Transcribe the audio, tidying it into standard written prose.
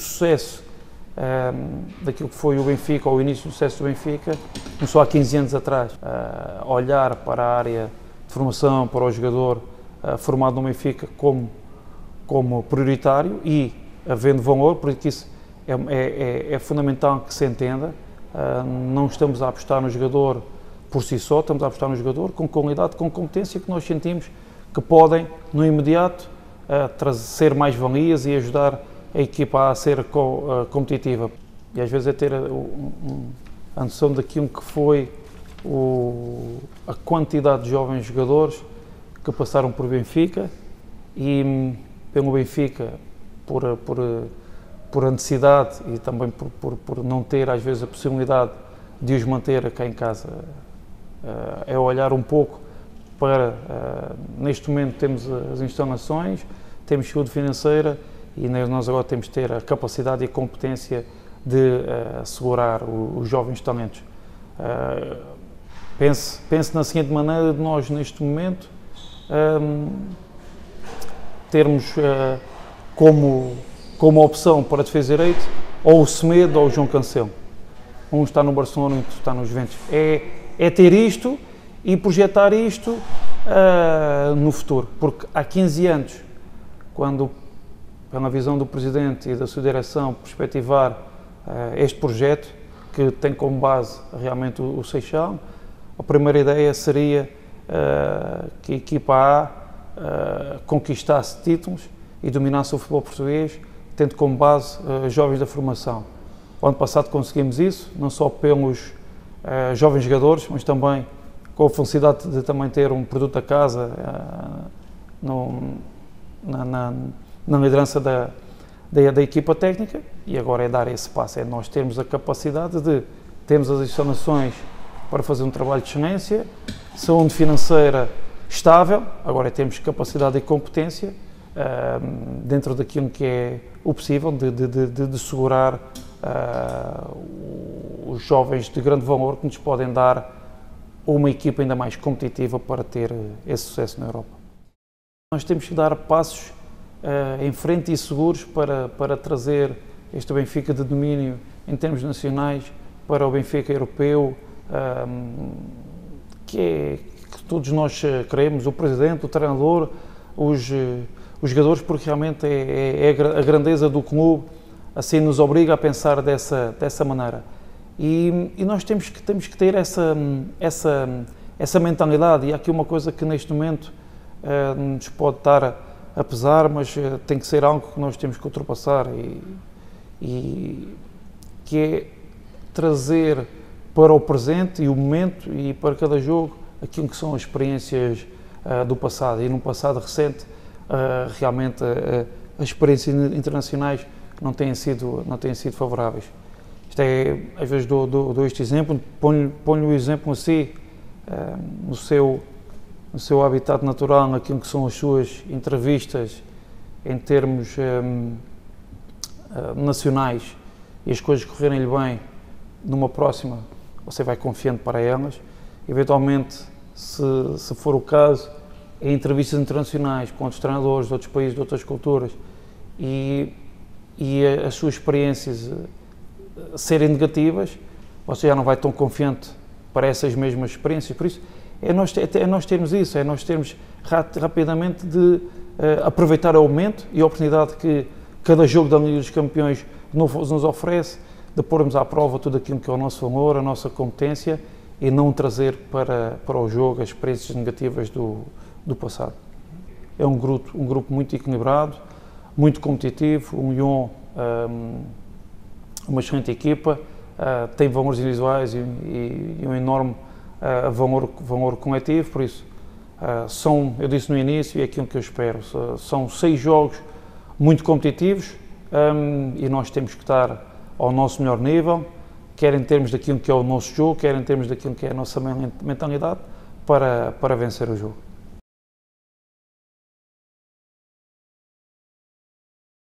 sucesso daquilo que foi o Benfica, ou o início do sucesso do Benfica, começou há 15 anos atrás. Olhar para a área de formação, para o jogador formado no Benfica como prioritário e havendo valor, porque isso é fundamental que se entenda. Não estamos a apostar no jogador por si só, estamos a apostar no jogador com qualidade, com competência que nós sentimos que podem, no imediato, trazer mais valias e ajudar a equipa a ser competitiva. E às vezes é ter a noção daquilo que foi a quantidade de jovens jogadores que passaram por Benfica e pelo Benfica por necessidade e também por não ter às vezes a possibilidade de os manter cá em casa. É olhar um pouco para, neste momento temos as instalações, temos saúde financeira e nós agora temos de ter a capacidade e a competência de assegurar os jovens talentos. Pense na seguinte maneira de nós, neste momento, termos como opção para defesa direito ou o Semedo ou o João Cancelo. Um está no Barcelona e outro está no Juventus. É ter isto e projetar isto no futuro, porque há 15 anos, quando pela visão do Presidente e da sua direção, perspectivar este projeto, que tem como base realmente o Seixal, a primeira ideia seria que a equipa A conquistasse títulos e dominasse o futebol português, tendo como base jovens da formação. O ano passado conseguimos isso, não só pelos jovens jogadores, mas também com a felicidade de também ter um produto da casa na liderança da equipa técnica, e agora é dar esse passo, é nós termos a capacidade de termos as instalações para fazer um trabalho de excelência, saúde financeira estável, agora é termos capacidade e competência dentro daquilo que é o possível de segurar os jovens de grande valor que nos podem dar uma equipa ainda mais competitiva para ter esse sucesso na Europa. Nós temos que dar passos em frente e seguros para trazer este Benfica de domínio em termos nacionais para o Benfica europeu, que todos nós queremos, o Presidente, o treinador, os jogadores, porque realmente é a grandeza do clube, assim nos obriga a pensar dessa maneira. E nós temos que ter essa mentalidade, e há aqui uma coisa que neste momento nos pode estar a pesar, mas tem que ser algo que nós temos que ultrapassar, e que é trazer para o presente e o momento e para cada jogo aquilo que são as experiências do passado, e no passado recente realmente as experiências internacionais não têm sido favoráveis. Isto é, às vezes dou este exemplo, ponho o exemplo assim, no seu habitat natural, naquilo que são as suas entrevistas em termos nacionais, e as coisas correrem-lhe bem, numa próxima você vai confiando para elas, eventualmente, se for o caso, em entrevistas internacionais com outros treinadores de outros países, de outras culturas, e as suas experiências serem negativas, você já não vai tão confiante para essas mesmas experiências. Por isso, é nós termos isso, é nós termos rapidamente de aproveitar o momento e a oportunidade que cada jogo da Liga dos Campeões nos oferece, de pormos à prova tudo aquilo que é o nosso valor, a nossa competência, e não trazer para o jogo as experiências negativas do passado. É um grupo muito equilibrado, muito competitivo, um Lyon, uma excelente equipa, tem valores individuais e um enorme valor coletivo, por isso, eu disse no início e é aquilo que eu espero, são 6 jogos muito competitivos e nós temos que estar ao nosso melhor nível, quer em termos daquilo que é o nosso jogo, quer em termos daquilo que é a nossa mentalidade, para vencer o jogo.